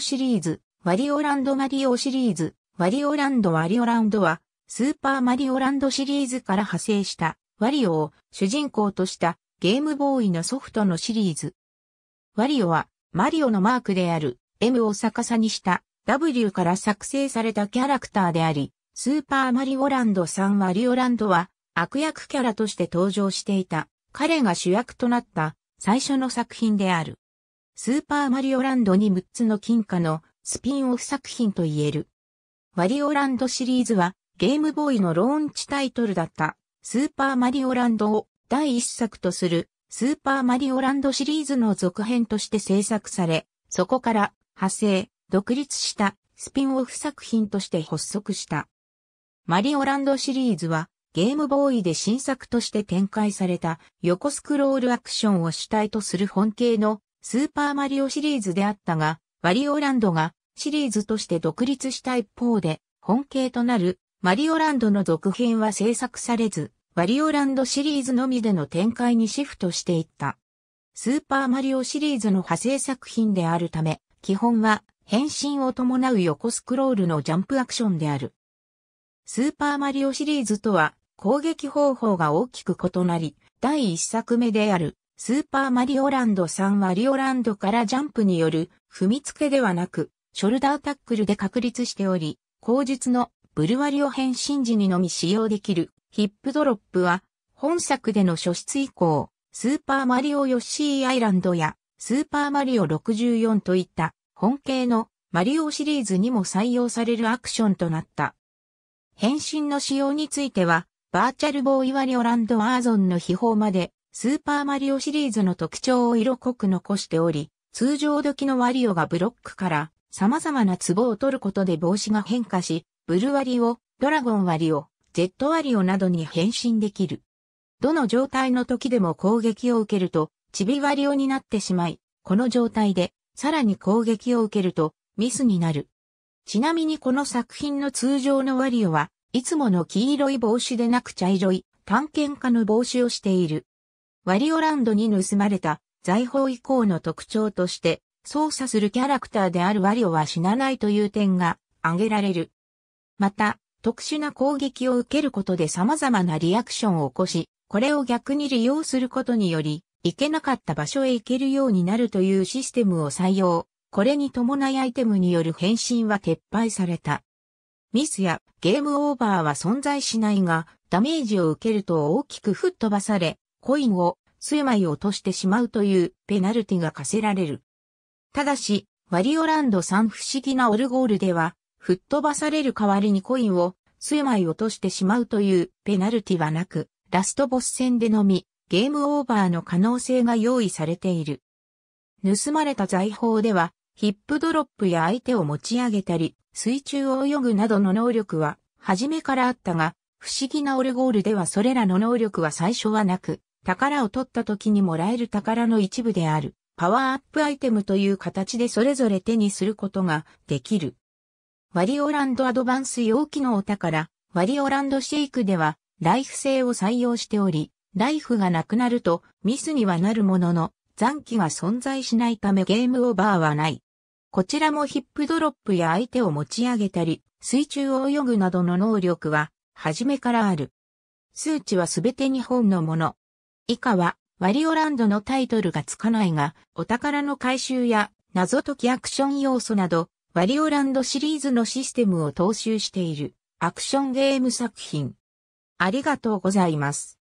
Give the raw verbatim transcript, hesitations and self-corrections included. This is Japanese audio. シリーズ、マリオランドマリオシリーズ、ワリオランドワリオランドは、スーパーマリオランドシリーズから派生した、ワリオを主人公としたゲームボーイのソフトのシリーズ。ワリオは、マリオのマークである エム を逆さにした ダブリュー から作成されたキャラクターであり、スーパーマリオランドスリーワリオランドは、悪役キャラとして登場していた、彼が主役となった最初の作品である。スーパーマリオランドにむっつの金貨のスピンオフ作品と言える。ワリオランドシリーズはゲームボーイのローンチタイトルだったスーパーマリオランドを第一作とするスーパーマリオランドシリーズの続編として制作され、そこから派生、独立したスピンオフ作品として発足した。マリオランドシリーズはゲームボーイで新作として展開された横スクロールアクションを主体とする本系のスーパーマリオシリーズであったが、ワリオランドがシリーズとして独立した一方で、本系となるマリオランドの続編は制作されず、ワリオランドシリーズのみでの展開にシフトしていった。スーパーマリオシリーズの派生作品であるため、基本は変身を伴う横スクロールのジャンプアクションである。スーパーマリオシリーズとは攻撃方法が大きく異なり、第一作目であるスーパーマリオランドスリーワリオランドからジャンプによる踏みつけではなく、ショルダータックルで確立しており、後述のブルワリオ変身時にのみ使用できるヒップドロップは、本作での初出以降、スーパーマリオヨッシーアイランドやスーパーマリオろくじゅうよんといった本系のマリオシリーズにも採用されるアクションとなった。変身の使用については、バーチャルボーイワリオランドアーゾンの秘宝まで、スーパーマリオシリーズの特徴を色濃く残しており、通常時のワリオがブロックから、様々なツボを取ることで帽子が変化し、ブルワリオ、ドラゴンワリオ、ゼットワリオなどに変身できる。どの状態の時でも攻撃を受けると、チビワリオになってしまい、この状態で、さらに攻撃を受けると、ミスになる。ちなみにこの作品の通常のワリオは、いつもの黄色い帽子でなく茶色い、探検家の帽子をしている。ワリオランドに盗まれた、財宝以降の特徴として、操作するキャラクターであるワリオは死なないという点が挙げられる。また、特殊な攻撃を受けることで様々なリアクションを起こし、これを逆に利用することにより、行けなかった場所へ行けるようになるというシステムを採用。これに伴いアイテムによる変身は撤廃された。ミスやゲームオーバーは存在しないが、ダメージを受けると大きく吹っ飛ばされ、コインを数枚落としてしまうというペナルティが課せられる。ただし、ワリオランドスリー不思議なオルゴールでは、吹っ飛ばされる代わりにコインを数枚落としてしまうというペナルティはなく、ラストボス戦でのみ、ゲームオーバーの可能性が用意されている。盗まれた財宝では、ヒップドロップや相手を持ち上げたり、水中を泳ぐなどの能力は、初めからあったが、不思議なオルゴールではそれらの能力は最初はなく、宝を取った時にもらえる宝の一部である。パワーアップアイテムという形でそれぞれ手にすることができる。ワリオランドアドバンス用機能宝、ワリオランドシェイクではライフ制を採用しており、ライフがなくなるとミスにはなるものの残機が存在しないためゲームオーバーはない。こちらもヒップドロップや相手を持ち上げたり、水中を泳ぐなどの能力は初めからある。数値はすべてにほんのもの。以下は、ワリオランドのタイトルがつかないが、お宝の回収や謎解きアクション要素など、ワリオランドシリーズのシステムを踏襲しているアクションゲーム作品。ありがとうございます。